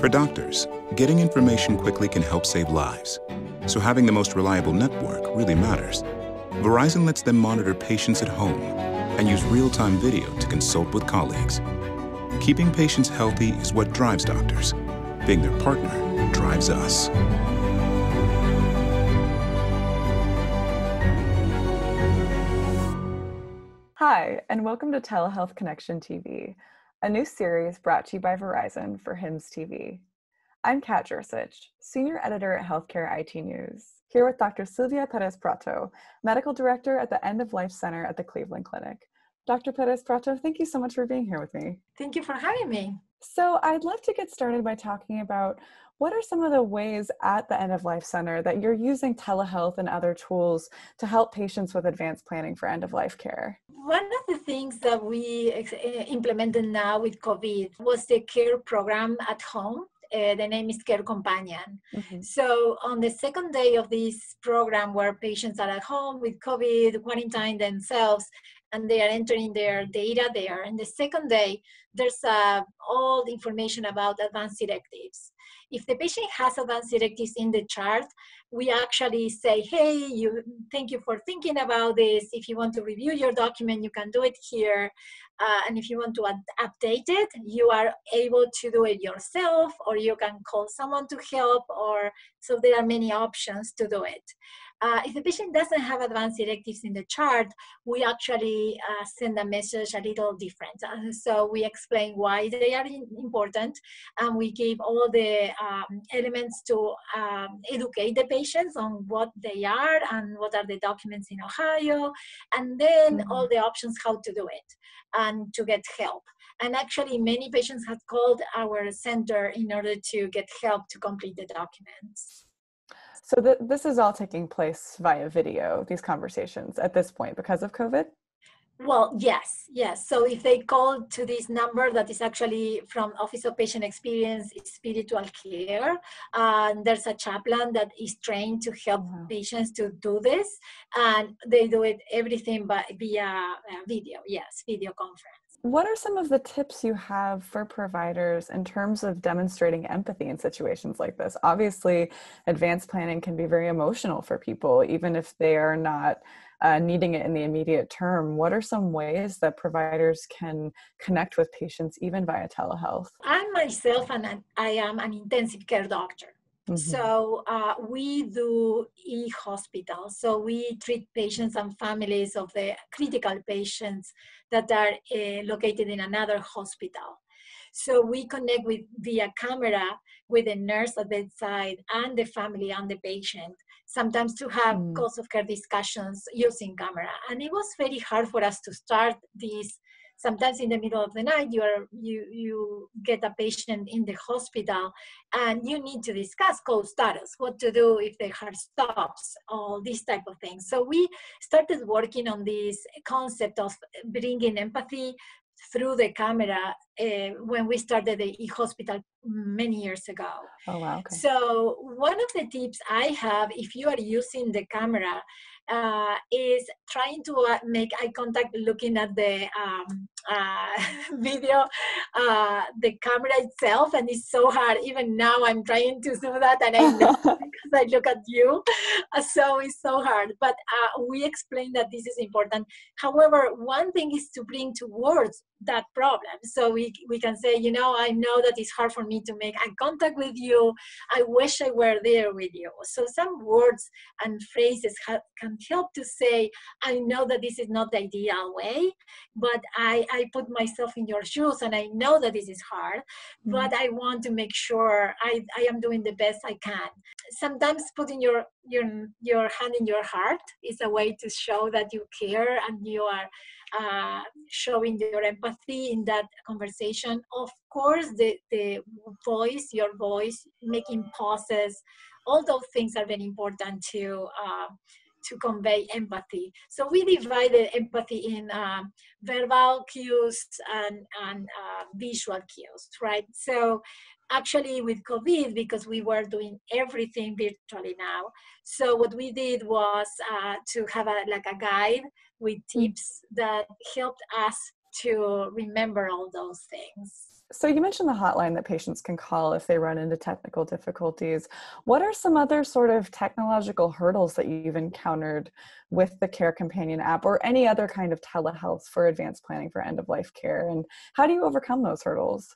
For doctors, getting information quickly can help save lives. So having the most reliable network really matters. Verizon lets them monitor patients at home and use real-time video to consult with colleagues. Keeping patients healthy is what drives doctors. Being their partner drives us. Hi, and welcome to Telehealth Connection TV, a new series brought to you by Verizon for HIMSS TV. I'm Kat Jersich, Senior Editor at Healthcare IT News, here with Dr. Silvia Perez-Protto, Medical Director at the End of Life Center at the Cleveland Clinic. Dr. Perez-Protto, thank you so much for being here with me. Thank you for having me. So I'd love to get started by talking about what are some of the ways at the End of Life Center that you're using telehealth and other tools to help patients with advanced planning for end of life care? One of the things that we implemented now with COVID was the care program at home. The name is Care Companion. Mm-hmm. So on the second day of this program where patients are at home with COVID, quarantined themselves, and they are entering their data there. And the second day, there's all the information about advanced directives. If the patient has advanced directives in the chart, we actually say, hey, thank you for thinking about this. If you want to review your document, you can do it here. And if you want to update it, you are able to do it yourself, or you can call someone to help, or so there are many options to do it. If the patient doesn't have advanced directives in the chart, we actually send a message a little different. So we explain why they are important, and we give all the elements to educate the patients on what they are and what are the documents in Ohio, and then all the options how to do it and to get help. And actually, many patients have called our center in order to get help to complete the documents. So this is all taking place via video, these conversations at this point because of COVID? Well, yes. So if they call to this number that is actually from Office of Patient Experience, Spiritual Care, there's a chaplain that is trained to help patients to do this, and they do it everything via video, video conference. What are some of the tips you have for providers in terms of demonstrating empathy in situations like this? Obviously, advanced planning can be very emotional for people, even if they are not needing it in the immediate term. What are some ways that providers can connect with patients, even via telehealth? I myself, I am an intensive care doctor. Mm-hmm. So we do e-hospital. So we treat patients and families of the critical patients that are located in another hospital. So we connect via camera with the nurse at bedside and the family and the patient, sometimes to have course of care discussions using camera. And it was very hard for us to start this. Sometimes in the middle of the night, you get a patient in the hospital and you need to discuss cold status, what to do if the heart stops, all these type of things. So we started working on this concept of bringing empathy through the camera when we started the e-hospital many years ago. Oh, wow. Okay. So one of the tips I have, if you are using the camera, is trying to make eye contact looking at the video, the camera itself, and it's so hard. Even now I'm trying to do that, and I know because I look at you, so it's so hard. But we explain that this is important. However, one thing is to bring to words that problem. So we can say, you know, I know that it's hard for me to make eye contact with you. I wish I were there with you. So some words and phrases can help to say, I know that this is not the ideal way, but I put myself in your shoes and I know that this is hard, but I want to make sure I am doing the best I can. Sometimes putting your hand in your heart is a way to show that you care and you are showing your empathy in that conversation. Of course, the voice, your voice, making pauses, all those things are very important to convey empathy. So we divided empathy in verbal cues and visual cues, right? So actually with COVID, because we were doing everything virtually now, so what we did was to have a guide with tips that helped us to remember all those things. So you mentioned the hotline that patients can call if they run into technical difficulties. What are some other sort of technological hurdles that you've encountered with the Care Companion app or any other kind of telehealth for advanced planning for end-of-life care? And how do you overcome those hurdles?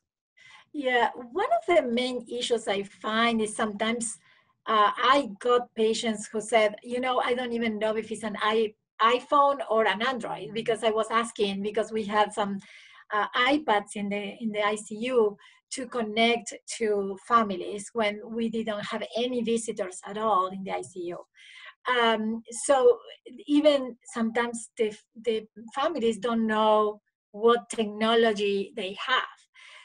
Yeah, one of the main issues I find is sometimes I got patients who said, you know, I don't even know if it's an iPhone or an Android, because I was asking, because we had some iPads in the ICU to connect to families when we didn't have any visitors at all in the ICU. So even sometimes the families don't know what technology they have.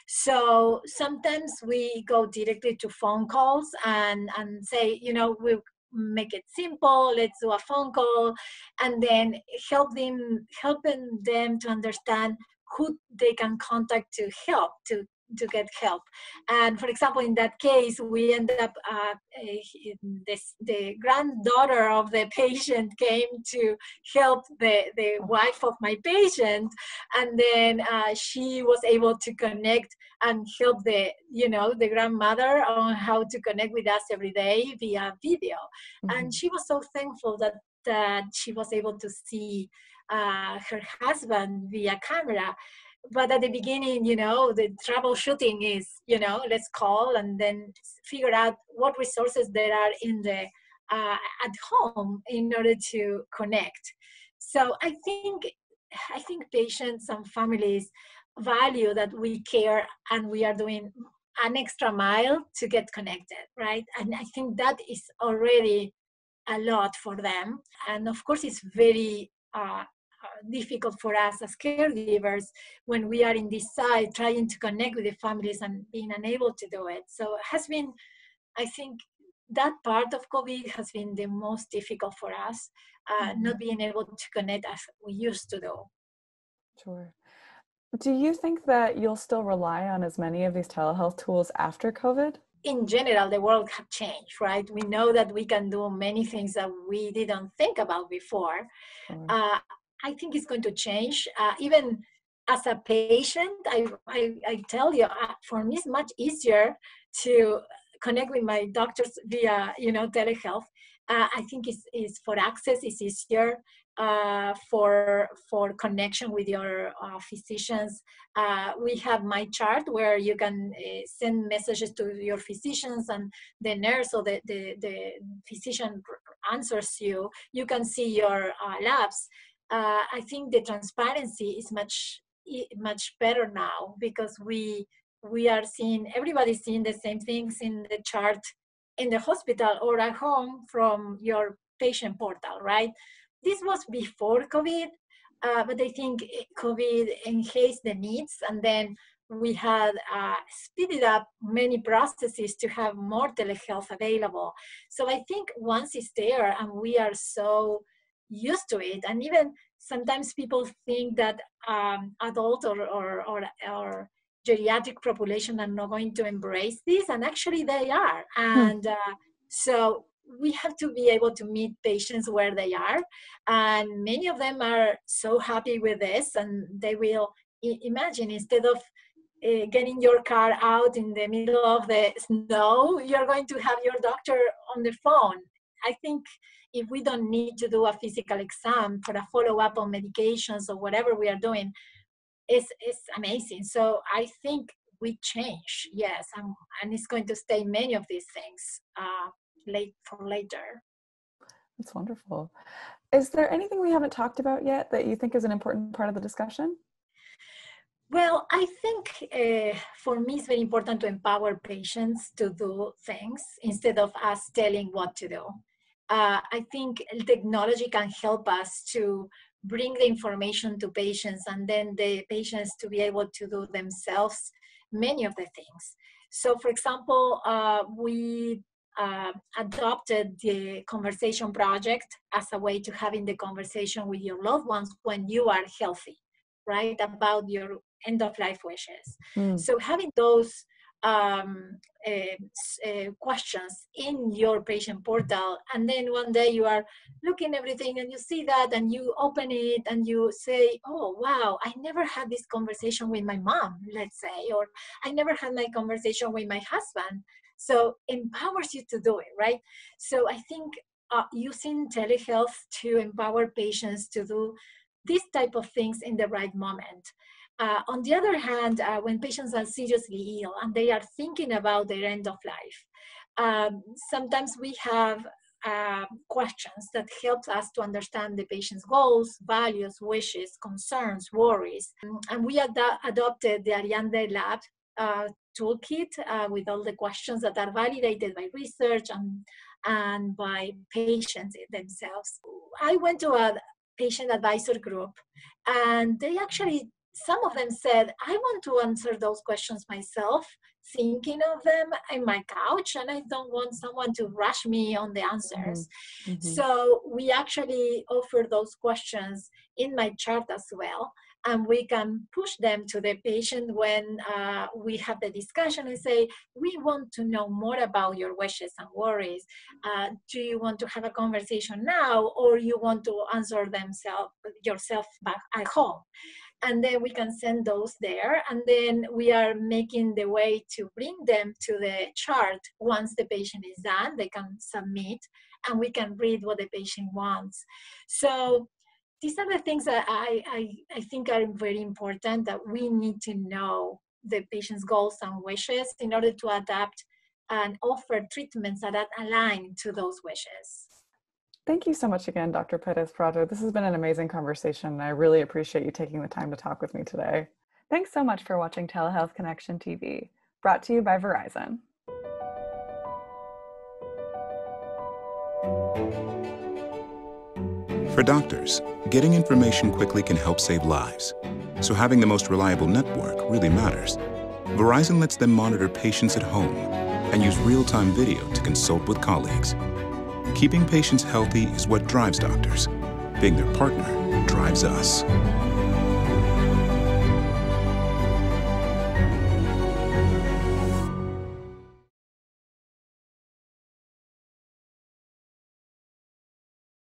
So sometimes we go directly to phone calls and say, you know, we'll make it simple, let's do a phone call, and then helping them to understand who they can contact to help, to get help. And for example, in that case, we end up, the granddaughter of the patient came to help the wife of my patient. And then she was able to connect and help the grandmother on how to connect with us every day via video. Mm-hmm. And she was so thankful that she was able to see her husband via camera. But at the beginning, you know, the troubleshooting is, you know, let's call and then figure out what resources there are in the at home in order to connect. So I think patients and families value that we care and we are doing an extra mile to get connected, right? And I think that is already a lot for them. And of course, it's very difficult for us as caregivers when we are in this side trying to connect with the families and being unable to do it. So it has been, I think, that part of COVID has been the most difficult for us, not being able to connect as we used to do. Sure. Do you think that you'll still rely on as many of these telehealth tools after COVID? In general, the world has changed, right? We know that we can do many things that we didn't think about before. Mm-hmm. I think it's going to change. Even as a patient, I tell you, for me, it's much easier to connect with my doctors via, you know, telehealth. I think it's for access, it's easier for connection with your physicians. We have MyChart where you can send messages to your physicians and the nurse or the physician answers you. You can see your labs. I think the transparency is much better now because we are seeing, everybody's seeing the same things in the chart in the hospital or at home from your patient portal, right? This was before COVID, but I think COVID enhanced the needs, and then we had speeded up many processes to have more telehealth available. So I think once it's there and we are so used to it, and even sometimes people think that adult or geriatric population are not going to embrace this, and actually they are. And so we have to be able to meet patients where they are, and many of them are so happy with this, and they will imagine instead of getting your car out in the middle of the snow, you're going to have your doctor on the phone. I think if we don't need to do a physical exam for a follow-up on medications or whatever we are doing, it's amazing. So I think we change, yes, and it's going to stay many of these things later. That's wonderful. Is there anything we haven't talked about yet that you think is an important part of the discussion? Well, I think for me it's very important to empower patients to do things instead of us telling what to do. I think technology can help us to bring the information to patients and then the patients to be able to do themselves many of the things. So for example, we adopted the Conversation Project as a way to having the conversation with your loved ones when you are healthy, right? About your end of life wishes. So having those questions in your patient portal, and then one day you are looking at everything and you see that and you open it and you say, oh wow, I never had this conversation with my mom, let's say, or I never had my conversation with my husband. So empowers you to do it, right? So I think using telehealth to empower patients to do this type of things in the right moment. On the other hand, when patients are seriously ill and they are thinking about their end of life, sometimes we have questions that help us to understand the patient's goals, values, wishes, concerns, worries. And we adopted the Ariadne Lab toolkit with all the questions that are validated by research and by patients themselves. I went to a patient advisor group, and they actually, some of them said, I want to answer those questions myself, thinking of them in my couch, and I don't want someone to rush me on the answers. Mm-hmm. So we actually offer those questions in MyChart as well, and we can push them to the patient when we have the discussion and say, we want to know more about your wishes and worries. Do you want to have a conversation now, or you want to answer yourself back at home? And then we can send those there, and then we are making the way to bring them to the chart. Once the patient is done, they can submit, and we can read what the patient wants. So these are the things that I think are very important, that we need to know the patient's goals and wishes in order to adapt and offer treatments that align to those wishes. Thank you so much again, Dr. Perez-Protto. This has been an amazing conversation, and I really appreciate you taking the time to talk with me today. Thanks so much for watching Telehealth Connection TV, brought to you by Verizon. For doctors, getting information quickly can help save lives. So having the most reliable network really matters. Verizon lets them monitor patients at home and use real-time video to consult with colleagues. Keeping patients healthy is what drives doctors. Being their partner drives us.